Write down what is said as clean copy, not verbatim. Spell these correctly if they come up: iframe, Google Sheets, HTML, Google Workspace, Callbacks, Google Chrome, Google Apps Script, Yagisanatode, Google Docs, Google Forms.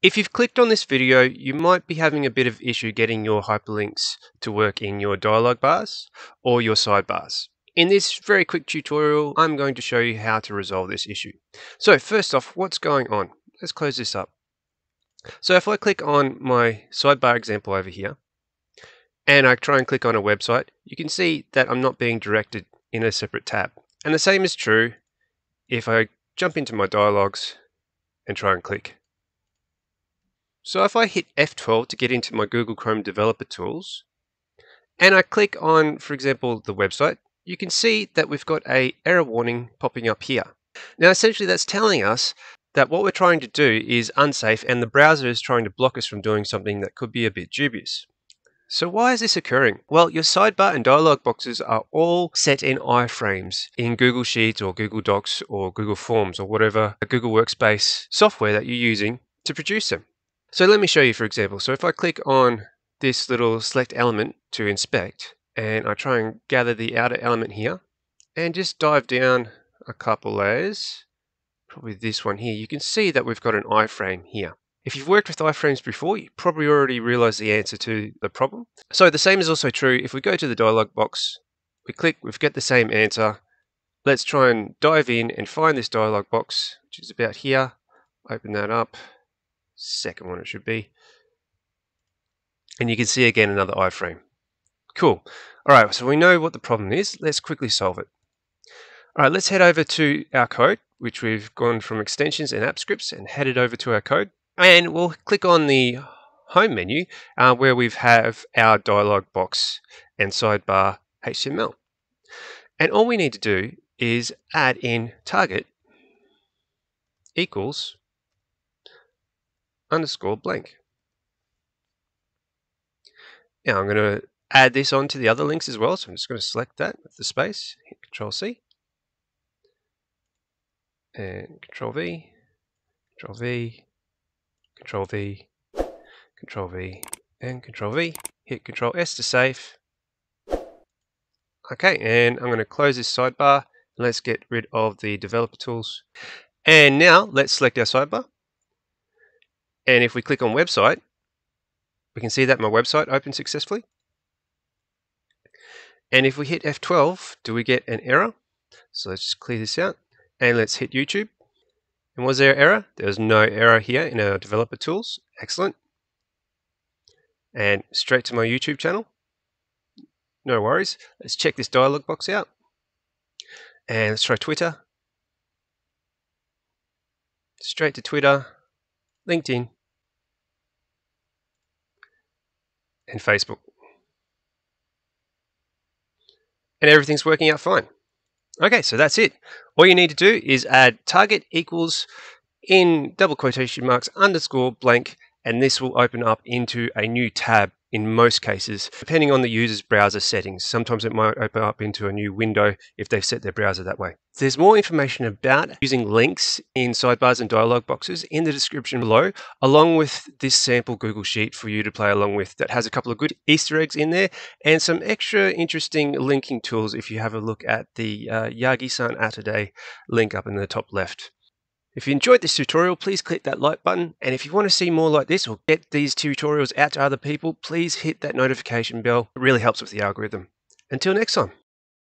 If you've clicked on this video, you might be having a bit of issue getting your hyperlinks to work in your dialog bars or your sidebars. In this very quick tutorial, I'm going to show you how to resolve this issue. So first off, what's going on? Let's close this up. So if I click on my sidebar example over here, and I try and click on a website, you can see that I'm not being directed in a separate tab. And the same is true if I jump into my dialogues and try and click. So if I hit F12 to get into my Google Chrome Developer Tools, and I click on, for example, the website, you can see that we've got an error warning popping up here. Now, essentially, that's telling us that what we're trying to do is unsafe, and the browser is trying to block us from doing something that could be a bit dubious. So why is this occurring? Well, your sidebar and dialog boxes are all set in iframes in Google Sheets or Google Docs or Google Forms or whatever Google Workspace software that you're using to produce them. So let me show you, for example. So if I click on this little select element to inspect, and I try and gather the outer element here, and just dive down a couple layers, probably this one here, you can see that we've got an iframe here. If you've worked with iframes before, you probably already realize the answer to the problem. So the same is also true if we go to the dialog box, we click, we've got the same answer. Let's try and dive in and find this dialog box, which is about here. Open that up. Second one it should be, and you can see again another iframe. Cool. Alright, so we know what the problem is. Let's quickly solve it. Alright, let's head over to our code, which we've gone from extensions and app scripts and headed over to our code, and we'll click on the home menu where we have our dialog box and sidebar HTML, and all we need to do is add in target equals _blank. Now I'm going to add this onto the other links as well, so I'm just going to select that with the space, hit Control C and Control V, Control V, Control V, Control V, and Control V. Hit Control S to save. Okay, and I'm going to close this sidebar. Let's get rid of the developer tools, and now let's select our sidebar. And if we click on website, we can see that my website opened successfully. And if we hit F12, do we get an error? So let's just clear this out and let's hit YouTube. And was there an error? There was no error here in our developer tools. Excellent. And straight to my YouTube channel. No worries. Let's check this dialog box out. And let's try Twitter. Straight to Twitter, LinkedIn, and Facebook. And everything's working out fine. Okay, so that's it. All you need to do is add target equals in double quotation marks _blank, and this will open up into a new tab in most cases, depending on the user's browser settings. Sometimes it might open up into a new window if they've set their browser that way. There's more information about using links in sidebars and dialog boxes in the description below, along with this sample Google Sheet for you to play along with that has a couple of good Easter eggs in there and some extra interesting linking tools if you have a look at the Yagisanatode link up in the top left. If you enjoyed this tutorial, please click that like button, and if you want to see more like this or get these tutorials out to other people, please hit that notification bell. It really helps with the algorithm. Until next time.